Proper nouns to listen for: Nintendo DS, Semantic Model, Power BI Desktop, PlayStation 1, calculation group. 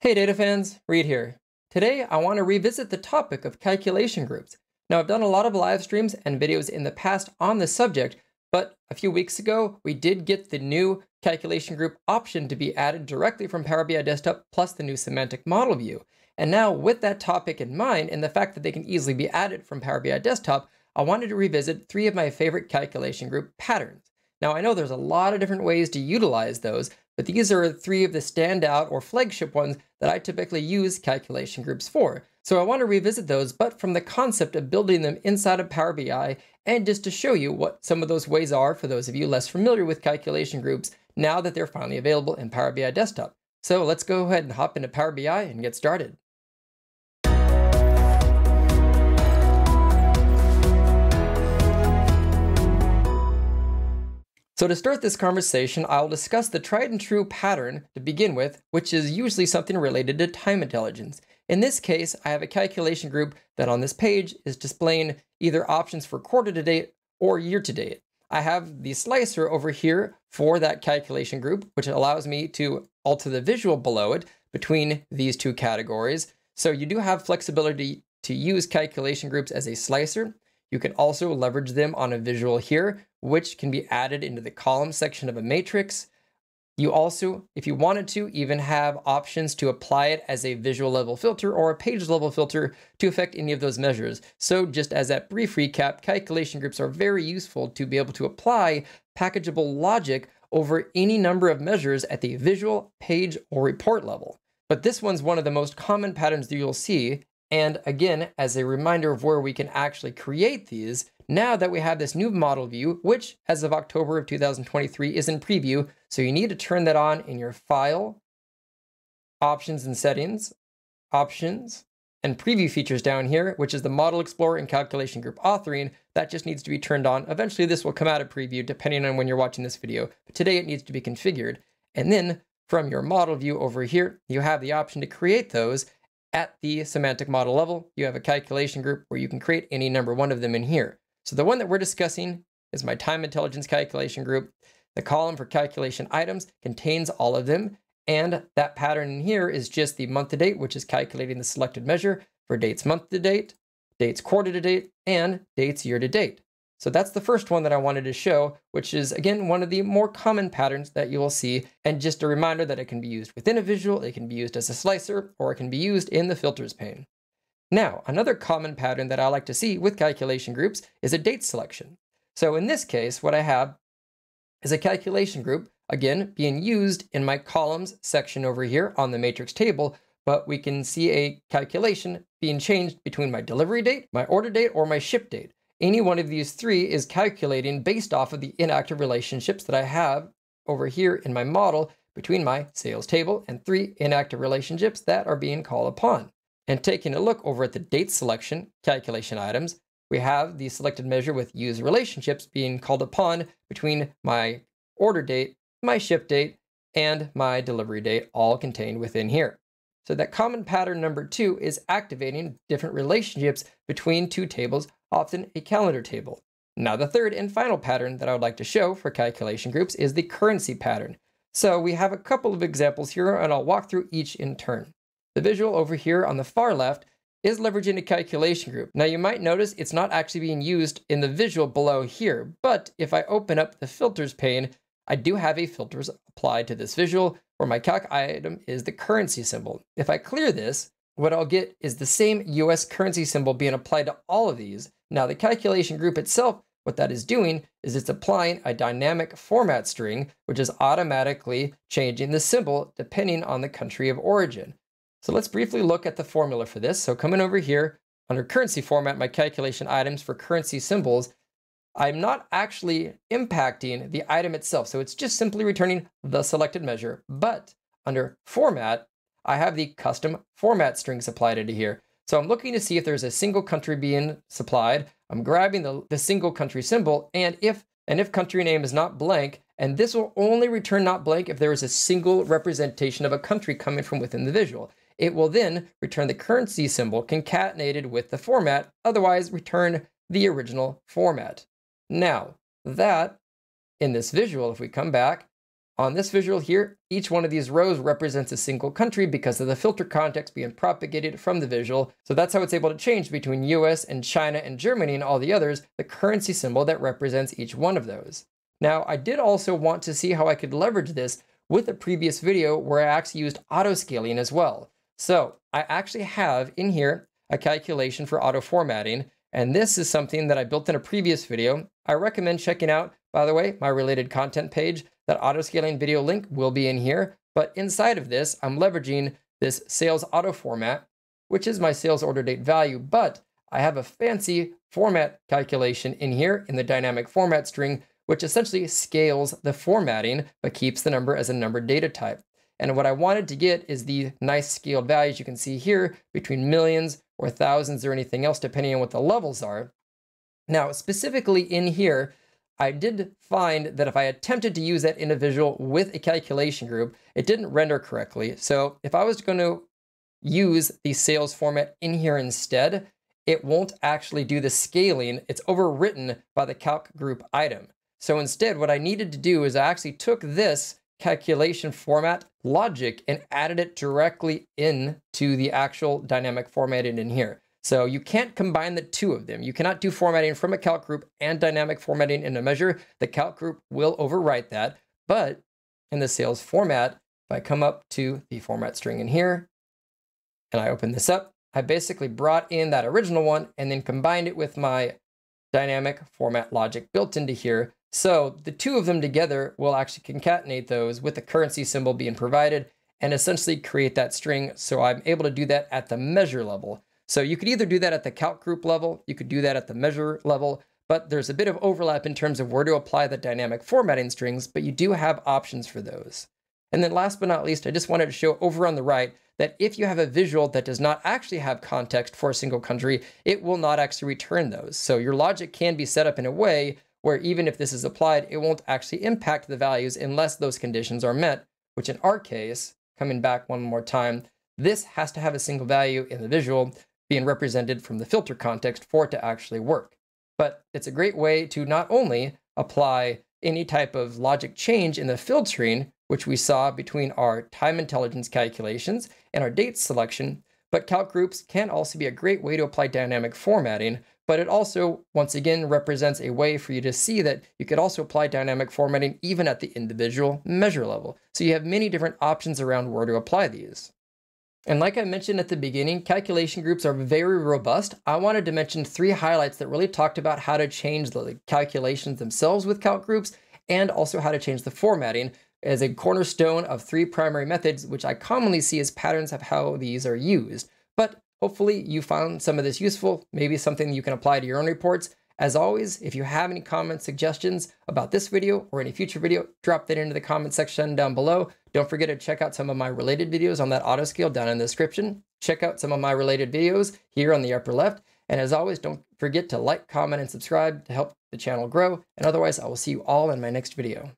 Hey data fans, Reid here. Today I want to revisit the topic of calculation groups. Now I've done a lot of live streams and videos in the past on this subject, but a few weeks ago we did get the new calculation group option to be added directly from Power BI Desktop plus the new semantic model view. And now with that topic in mind and the fact that they can easily be added from Power BI Desktop, I wanted to revisit three of my favorite calculation group patterns. Now I know there's a lot of different ways to utilize those, but these are three of the standout or flagship ones that I typically use calculation groups for. So I want to revisit those, but from the concept of building them inside of Power BI, and just to show you what some of those ways are for those of you less familiar with calculation groups now that they're finally available in Power BI Desktop. So let's go ahead and hop into Power BI and get started. So to start this conversation, I'll discuss the tried and true pattern to begin with, which is usually something related to time intelligence. In this case, I have a calculation group that on this page is displaying either options for quarter to date or year to date. I have the slicer over here for that calculation group, which allows me to alter the visual below it between these two categories. So you do have flexibility to use calculation groups as a slicer. You can also leverage them on a visual here, which can be added into the column section of a matrix. You also, if you wanted to, even have options to apply it as a visual level filter or a page level filter to affect any of those measures. So just as that brief recap, calculation groups are very useful to be able to apply packageable logic over any number of measures at the visual, page, or report level. But this one's one of the most common patterns that you'll see. And again, as a reminder of where we can actually create these, now that we have this new model view, which as of October of 2023 is in preview, so you need to turn that on in your File, Options and Settings, Options, and Preview Features down here, which is the Model Explorer and Calculation Group Authoring. That just needs to be turned on. Eventually this will come out of preview depending on when you're watching this video, but today it needs to be configured. And then from your model view over here, you have the option to create those. At the semantic model level, you have a calculation group where you can create any number one of them in here. So the one that we're discussing is my time intelligence calculation group. The column for calculation items contains all of them. And that pattern in here is just the month to date, which is calculating the selected measure for dates month to date, dates quarter to date, and dates year to date. So that's the first one that I wanted to show, which is again, one of the more common patterns that you will see. And just a reminder that it can be used within a visual, it can be used as a slicer, or it can be used in the filters pane. Now, another common pattern that I like to see with calculation groups is a date selection. So in this case, what I have is a calculation group, again, being used in my columns section over here on the matrix table, but we can see a calculation being changed between my delivery date, my order date, or my ship date. Any one of these three is calculating based off of the inactive relationships that I have over here in my model between my sales table and three inactive relationships that are being called upon. And taking a look over at the date selection calculation items, we have the selected measure with use relationships being called upon between my order date, my ship date, and my delivery date, all contained within here. So that common pattern number two is activating different relationships between two tables, often a calendar table. Now the third and final pattern that I would like to show for calculation groups is the currency pattern. So we have a couple of examples here and I'll walk through each in turn. The visual over here on the far left is leveraging a calculation group. Now you might notice it's not actually being used in the visual below here, but if I open up the filters pane, I do have a filters applied to this visual where my calc item is the currency symbol. If I clear this, what I'll get is the same US currency symbol being applied to all of these. Now the calculation group itself, what that is doing is it's applying a dynamic format string, which is automatically changing the symbol depending on the country of origin. So let's briefly look at the formula for this. So coming over here under currency format, my calculation items for currency symbols, I'm not actually impacting the item itself. So it's just simply returning the selected measure, but under format, I have the custom format string supplied into here. So I'm looking to see if there's a single country being supplied. I'm grabbing the single country symbol and if country name is not blank, and this will only return not blank if there is a single representation of a country coming from within the visual. It will then return the currency symbol concatenated with the format, otherwise return the original format. Now that in this visual, if we come back, On this visual here, each one of these rows represents a single country because of the filter context being propagated from the visual. So that's how it's able to change between US and China and Germany and all the others, the currency symbol that represents each one of those. Now, I did also want to see how I could leverage this with a previous video where I actually used auto scaling as well. So I actually have in here a calculation for auto formatting. And this is something that I built in a previous video. I recommend checking out, by the way, my related content page. That auto scaling video link will be in here, but inside of this, I'm leveraging this sales auto format, which is my sales order date value, but I have a fancy format calculation in here in the dynamic format string, which essentially scales the formatting, but keeps the number as a number data type. And what I wanted to get is the nice scaled values you can see here between millions or thousands or anything else, depending on what the levels are. Now, specifically in here, I did find that if I attempted to use that in a visual with a calculation group, it didn't render correctly. So if I was going to use the sales format in here instead, it won't actually do the scaling. It's overwritten by the calc group item. So instead, what I needed to do is I actually took this calculation format logic and added it directly into the actual dynamic formatting in here. So you can't combine the two of them. You cannot do formatting from a calc group and dynamic formatting in a measure. The calc group will overwrite that. But in the sales format, if I come up to the format string in here and I open this up, I basically brought in that original one and then combined it with my dynamic format logic built into here. So the two of them together will actually concatenate those with the currency symbol being provided and essentially create that string. So I'm able to do that at the measure level. So you could either do that at the calc group level, you could do that at the measure level, but there's a bit of overlap in terms of where to apply the dynamic formatting strings, but you do have options for those. And then last but not least, I just wanted to show over on the right that if you have a visual that does not actually have context for a single country, it will not actually return those. So your logic can be set up in a way where even if this is applied, it won't actually impact the values unless those conditions are met, which in our case, coming back one more time, this has to have a single value in the visual being represented from the filter context for it to actually work. But it's a great way to not only apply any type of logic change in the filtering, which we saw between our time intelligence calculations and our date selection, but calc groups can also be a great way to apply dynamic formatting, but it also, once again, represents a way for you to see that you could also apply dynamic formatting even at the individual measure level. So you have many different options around where to apply these. And like I mentioned at the beginning, calculation groups are very robust. I wanted to mention three highlights that really talked about how to change the calculations themselves with calc groups and also how to change the formatting as a cornerstone of three primary methods, which I commonly see as patterns of how these are used. But hopefully you found some of this useful, maybe something you can apply to your own reports. As always, if you have any comments, suggestions about this video or any future video, drop that into the comment section down below. Don't forget to check out some of my related videos on that auto scale down in the description. Check out some of my related videos here on the upper left. And as always, don't forget to like, comment, and subscribe to help the channel grow. And otherwise, I will see you all in my next video.